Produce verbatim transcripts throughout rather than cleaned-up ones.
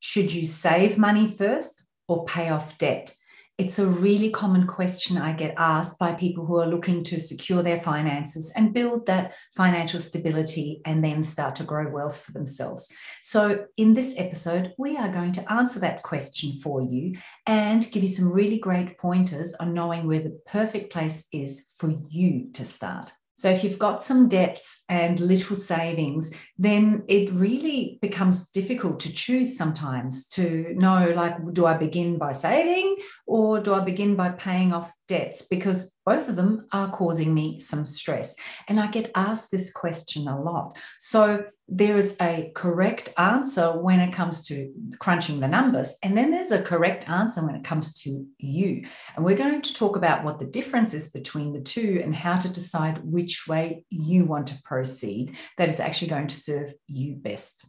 Should you save money first or pay off debt? It's a really common question I get asked by people who are looking to secure their finances and build that financial stability and then start to grow wealth for themselves. So in this episode, we are going to answer that question for you and give you some really great pointers on knowing where the perfect place is for you to start. So if you've got some debts and little savings, then it really becomes difficult to choose sometimes to know, like, do I begin by saving or do I begin by paying off debts? Because both of them are causing me some stress. And I get asked this question a lot. So there is a correct answer when it comes to crunching the numbers. And then there's a correct answer when it comes to you. And we're going to talk about what the difference is between the two and how to decide which way you want to proceed that is actually going to serve you best.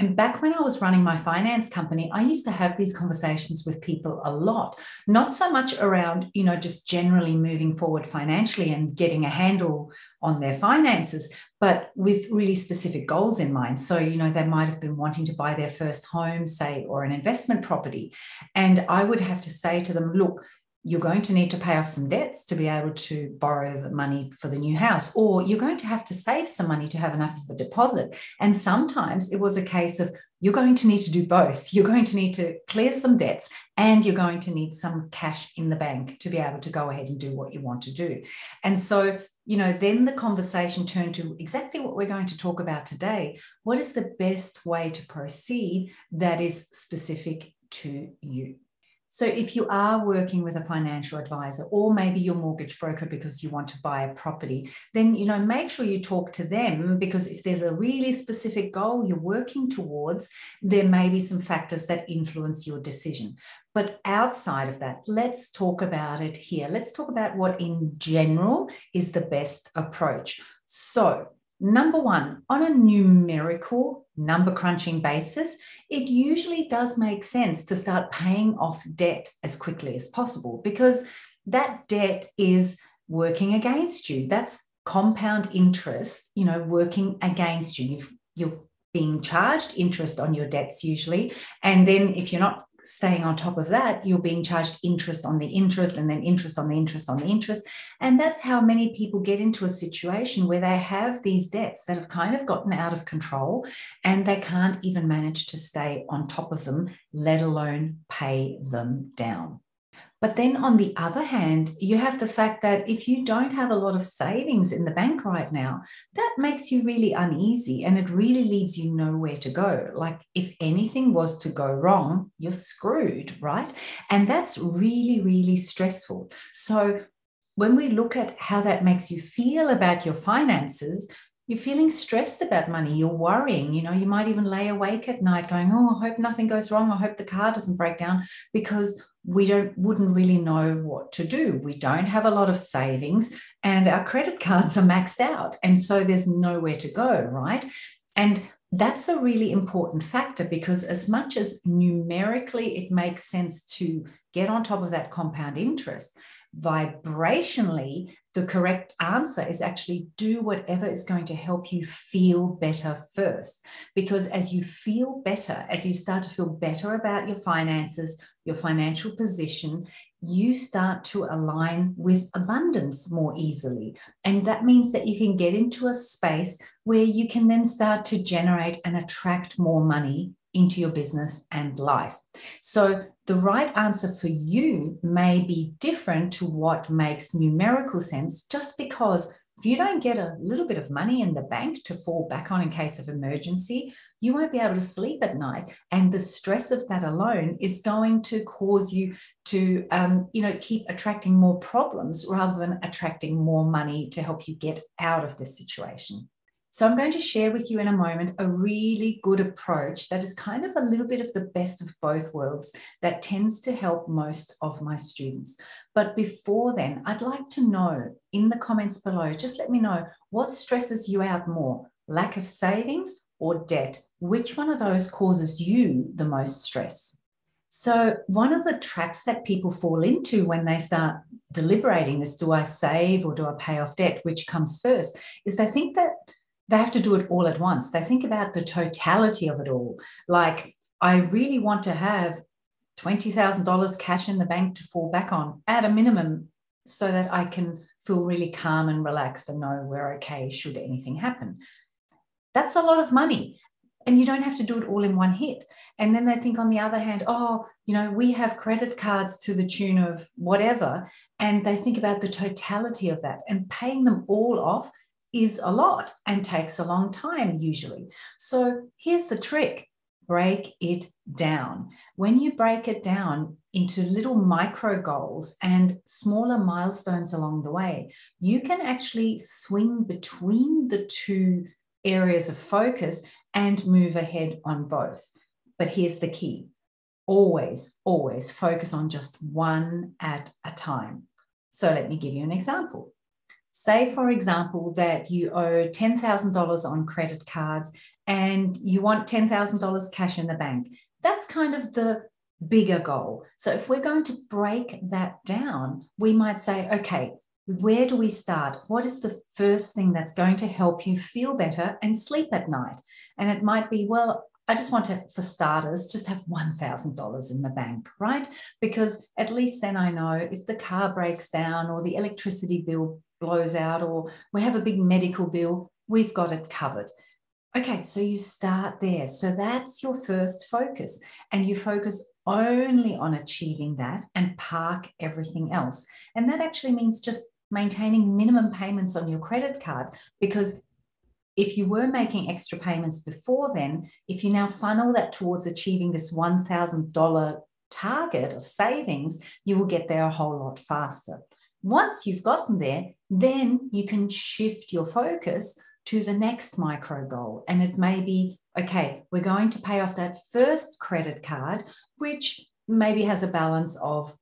And back when I was running my finance company, I used to have these conversations with people a lot, not so much around, you know, just generally moving forward financially and getting a handle on their finances, but with really specific goals in mind. So, you know, they might have been wanting to buy their first home, say, or an investment property. And I would have to say to them, look, you're going to need to pay off some debts to be able to borrow the money for the new house, or you're going to have to save some money to have enough of a deposit. And sometimes it was a case of you're going to need to do both. You're going to need to clear some debts and you're going to need some cash in the bank to be able to go ahead and do what you want to do. And so, you know, then the conversation turned to exactly what we're going to talk about today. What is the best way to proceed that is specific to you? So if you are working with a financial advisor or maybe your mortgage broker because you want to buy a property, then, you know, make sure you talk to them, because if there's a really specific goal you're working towards, there may be some factors that influence your decision. But outside of that, let's talk about it here. Let's talk about what in general is the best approach. So number one, on a numerical number crunching basis, it usually does make sense to start paying off debt as quickly as possible, because that debt is working against you. That's compound interest, you know, working against you. You've, you're being charged interest on your debts usually. And then if you're not staying on top of that, you're being charged interest on the interest and then interest on the interest on the interest. And that's how many people get into a situation where they have these debts that have kind of gotten out of control and they can't even manage to stay on top of them, let alone pay them down. But then on the other hand, you have the fact that if you don't have a lot of savings in the bank right now, that makes you really uneasy and it really leaves you nowhere to go. Like if anything was to go wrong, you're screwed, right? And that's really, really stressful. So when we look at how that makes you feel about your finances, you're feeling stressed about money, you're worrying, you know, you might even lay awake at night going, oh, I hope nothing goes wrong. I hope the car doesn't break down, because we don't wouldn't really know what to do. We don't have a lot of savings and our credit cards are maxed out. And so there's nowhere to go, right? And that's a really important factor, because as much as numerically it makes sense to get on top of that compound interest, vibrationally, the correct answer is actually do whatever is going to help you feel better first. Because as you feel better, as you start to feel better about your finances, your financial position, you start to align with abundance more easily. And that means that you can get into a space where you can then start to generate and attract more money into your business and life. So the right answer for you may be different to what makes numerical sense, just because if you don't get a little bit of money in the bank to fall back on in case of emergency, you won't be able to sleep at night. And the stress of that alone is going to cause you to, um, you know, keep attracting more problems rather than attracting more money to help you get out of this situation. So I'm going to share with you in a moment a really good approach that is kind of a little bit of the best of both worlds that tends to help most of my students. But before then, I'd like to know in the comments below, just let me know what stresses you out more, lack of savings or debt? Which one of those causes you the most stress? So one of the traps that people fall into when they start deliberating this, do I save or do I pay off debt, which comes first, is they think that they have to do it all at once. They think about the totality of it all, like I really want to have twenty thousand dollars cash in the bank to fall back on at a minimum so that I can feel really calm and relaxed and know we're okay should anything happen. That's a lot of money. And you don't have to do it all in one hit. And then they think, on the other hand, oh, you know, we have credit cards to the tune of whatever. And they think about the totality of that. And paying them all off is a lot and takes a long time usually. So here's the trick. Break it down. When you break it down into little micro goals and smaller milestones along the way, you can actually swing between the two areas of focus and move ahead on both. But here's the key. Always, always focus on just one at a time. So let me give you an example. Say, for example, that you owe ten thousand dollars on credit cards and you want ten thousand dollars cash in the bank. That's kind of the bigger goal. So if we're going to break that down, we might say, okay, where do we start? What is the first thing that's going to help you feel better and sleep at night? And it might be, well, I just want to, for starters, just have one thousand dollars in the bank, right? Because at least then I know if the car breaks down or the electricity bill blows out or we have a big medical bill, we've got it covered. Okay, so you start there. So that's your first focus. And you focus only on achieving that and park everything else. And that actually means just maintaining minimum payments on your credit card, because if you were making extra payments before then, if you now funnel that towards achieving this one thousand dollars target of savings, you will get there a whole lot faster. Once you've gotten there, then you can shift your focus to the next micro goal. And it may be, okay, we're going to pay off that first credit card, which maybe has a balance of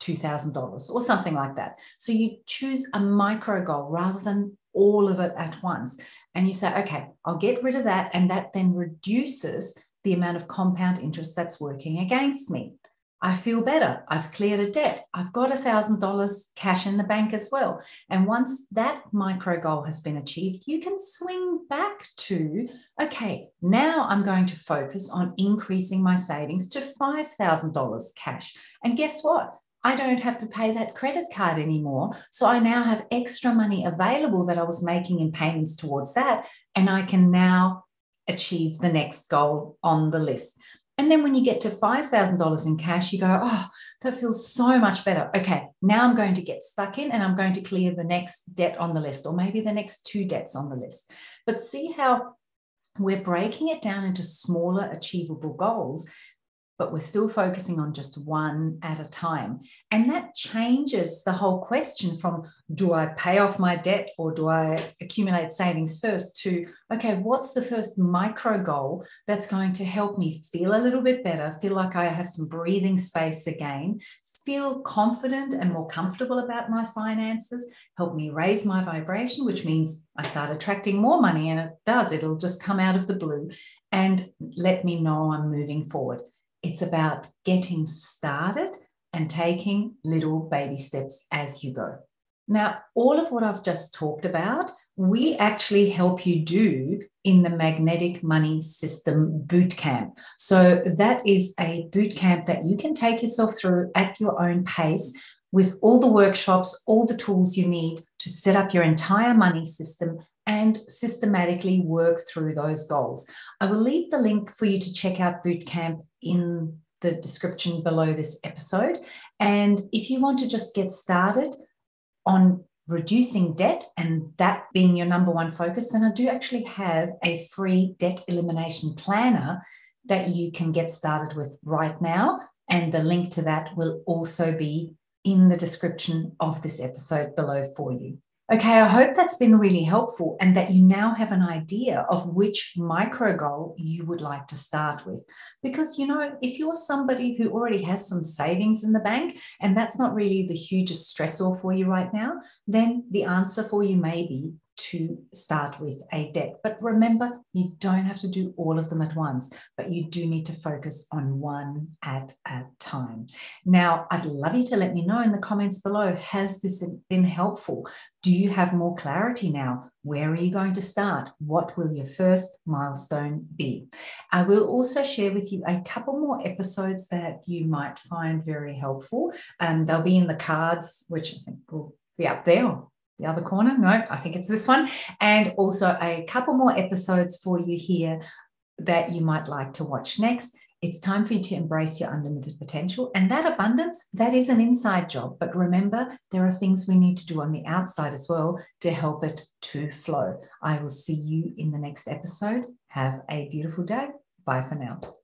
two thousand dollars or something like that. So you choose a micro goal rather than all of it at once. And you say, okay, I'll get rid of that. And that then reduces the amount of compound interest that's working against me. I feel better. I've cleared a debt. I've got one thousand dollars cash in the bank as well. And once that micro goal has been achieved, you can swing back to, okay, now I'm going to focus on increasing my savings to five thousand dollars cash. And guess what? I don't have to pay that credit card anymore. So I now have extra money available that I was making in payments towards that. And I can now achieve the next goal on the list. And then when you get to five thousand dollars in cash, you go, oh, that feels so much better. Okay, now I'm going to get stuck in and I'm going to clear the next debt on the list, or maybe the next two debts on the list. But see how we're breaking it down into smaller achievable goals, but we're still focusing on just one at a time. And that changes the whole question from, do I pay off my debt or do I accumulate savings first, to, okay, what's the first micro goal that's going to help me feel a little bit better, feel like I have some breathing space again, feel confident and more comfortable about my finances, help me raise my vibration, which means I start attracting more money, and it does, it'll just come out of the blue, and let me know I'm moving forward. It's about getting started and taking little baby steps as you go. Now, all of what I've just talked about, we actually help you do in the Magnetic Money System Bootcamp. So that is a bootcamp that you can take yourself through at your own pace, with all the workshops, all the tools you need to set up your entire money system and systematically work through those goals. I will leave the link for you to check out Bootcamp in the description below this episode. And if you want to just get started on reducing debt, and that being your number one focus, then I do actually have a free debt elimination planner that you can get started with right now. And the link to that will also be in the description of this episode below for you. Okay, I hope that's been really helpful and that you now have an idea of which micro goal you would like to start with. Because, you know, if you're somebody who already has some savings in the bank and that's not really the hugest stressor for you right now, then the answer for you may be to start with a debt. But remember, you don't have to do all of them at once, but you do need to focus on one at a time. Now, I'd love you to let me know in the comments below, has this been helpful? Do you have more clarity now? Where are you going to start? What will your first milestone be? I will also share with you a couple more episodes that you might find very helpful. Um, they'll be in the cards, which I think will be up there. The other corner? No, I think it's this one. And also a couple more episodes for you here that you might like to watch next. It's time for you to embrace your unlimited potential. And that abundance, that is an inside job. But remember, there are things we need to do on the outside as well to help it to flow. I will see you in the next episode. Have a beautiful day. Bye for now.